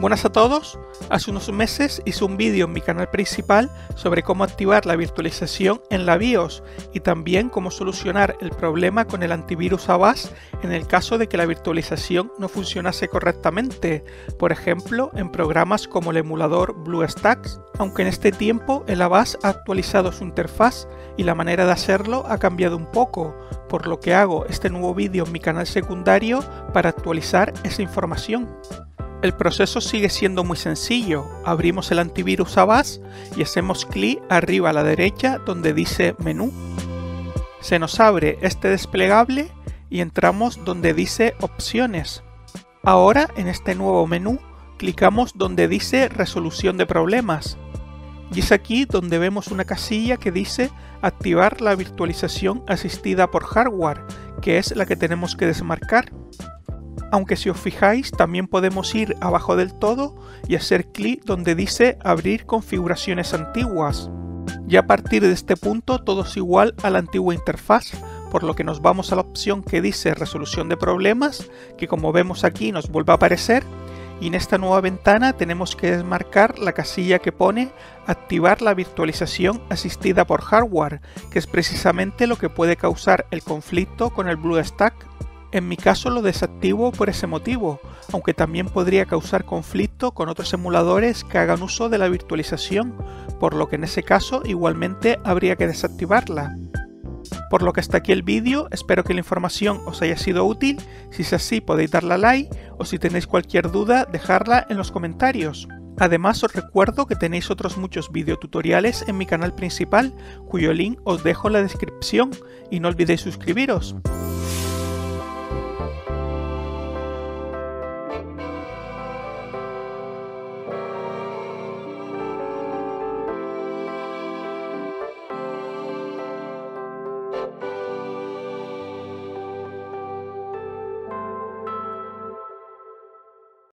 Buenas a todos, hace unos meses hice un vídeo en mi canal principal sobre cómo activar la virtualización en la BIOS y también cómo solucionar el problema con el antivirus Avast en el caso de que la virtualización no funcionase correctamente, por ejemplo en programas como el emulador BlueStacks, aunque en este tiempo el Avast ha actualizado su interfaz y la manera de hacerlo ha cambiado un poco, por lo que hago este nuevo vídeo en mi canal secundario para actualizar esa información. El proceso sigue siendo muy sencillo. Abrimos el antivirus Avast y hacemos clic arriba a la derecha donde dice menú. Se nos abre este desplegable y entramos donde dice opciones. Ahora en este nuevo menú clicamos donde dice resolución de problemas. Y es aquí donde vemos una casilla que dice activar la virtualización asistida por hardware, que es la que tenemos que desmarcar. Aunque si os fijáis también podemos ir abajo del todo y hacer clic donde dice abrir configuraciones antiguas. Ya a partir de este punto todo es igual a la antigua interfaz, por lo que nos vamos a la opción que dice resolución de problemas, que como vemos aquí nos vuelve a aparecer, y en esta nueva ventana tenemos que desmarcar la casilla que pone activar la virtualización asistida por hardware, que es precisamente lo que puede causar el conflicto con el BlueStacks. En mi caso lo desactivo por ese motivo, aunque también podría causar conflicto con otros emuladores que hagan uso de la virtualización, por lo que en ese caso igualmente habría que desactivarla. Por lo que hasta aquí el vídeo, espero que la información os haya sido útil. Si es así podéis darle a like o si tenéis cualquier duda dejarla en los comentarios. Además os recuerdo que tenéis otros muchos videotutoriales en mi canal principal, cuyo link os dejo en la descripción, y no olvidéis suscribiros.